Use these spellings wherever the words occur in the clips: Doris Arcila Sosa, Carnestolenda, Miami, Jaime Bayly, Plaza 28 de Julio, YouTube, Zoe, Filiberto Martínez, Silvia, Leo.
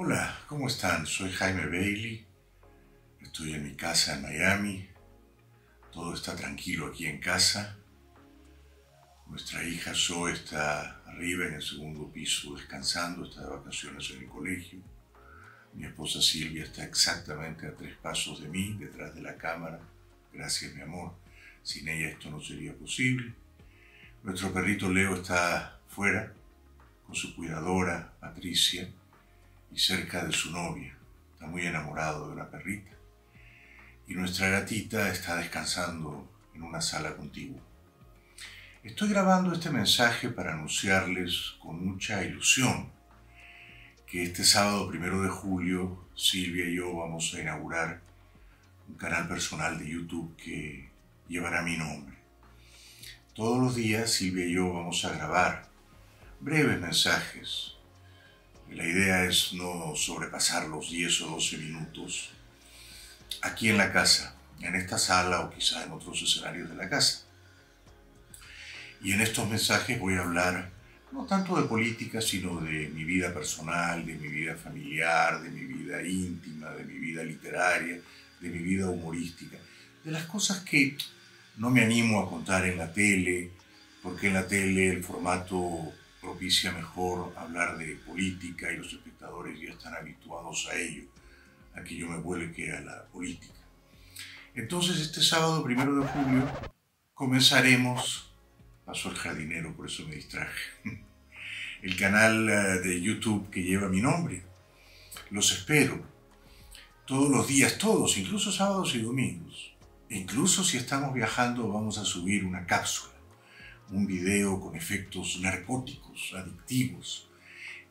Hola, ¿cómo están? Soy Jaime Bayly, estoy en mi casa en Miami, todo está tranquilo aquí en casa. Nuestra hija Zoe está arriba en el segundo piso descansando, está de vacaciones en el colegio. Mi esposa Silvia está exactamente a 3 pasos de mí, detrás de la cámara. Gracias, mi amor. Sin ella esto no sería posible. Nuestro perrito Leo está fuera con su cuidadora, Patricia, y cerca de su novia. Está muy enamorado de la perrita. Y nuestra gatita está descansando en una sala contigua. Estoy grabando este mensaje para anunciarles con mucha ilusión que este sábado 1 de julio Silvia y yo vamos a inaugurar un canal personal de YouTube que llevará mi nombre. Todos los días Silvia y yo vamos a grabar breves mensajes. La idea es no sobrepasar los 10 o 12 minutos aquí en la casa, en esta sala o quizá en otros escenarios de la casa. Y en estos mensajes voy a hablar no tanto de política, sino de mi vida personal, de mi vida familiar, de mi vida íntima, de mi vida literaria, de mi vida humorística, de las cosas que no me animo a contar en la tele, porque en la tele el formato propicia mejor hablar de política y los espectadores ya están habituados a ello, a que yo me vuelque a la política. Entonces este sábado 1 de julio comenzaremos. Pasó el jardinero, por eso me distraje. El canal de YouTube que lleva mi nombre. Los espero. Todos los días, todos, incluso sábados y domingos. E incluso si estamos viajando vamos a subir una cápsula. Un video con efectos narcóticos, adictivos.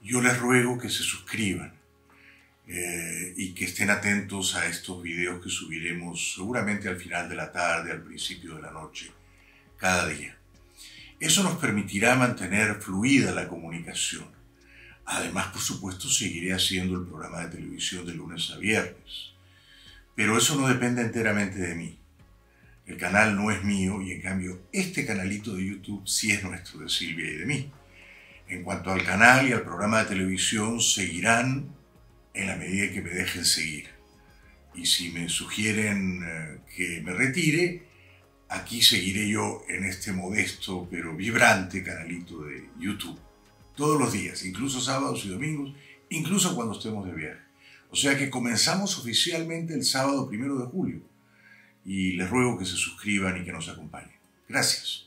Yo les ruego que se suscriban. Y que estén atentos a estos videos que subiremos seguramente al final de la tarde, al principio de la noche, cada día. Eso nos permitirá mantener fluida la comunicación. Además, por supuesto, seguiré haciendo el programa de televisión de lunes a viernes. Pero eso no depende enteramente de mí. El canal no es mío y, en cambio, este canalito de YouTube sí es nuestro, de Silvia y de mí. En cuanto al canal y al programa de televisión, seguirán en la medida que me dejen seguir. Y si me sugieren que me retire, aquí seguiré yo en este modesto pero vibrante canalito de YouTube. Todos los días, incluso sábados y domingos, incluso cuando estemos de viaje. O sea que comenzamos oficialmente el sábado 1 de julio. Y les ruego que se suscriban y que nos acompañen. Gracias.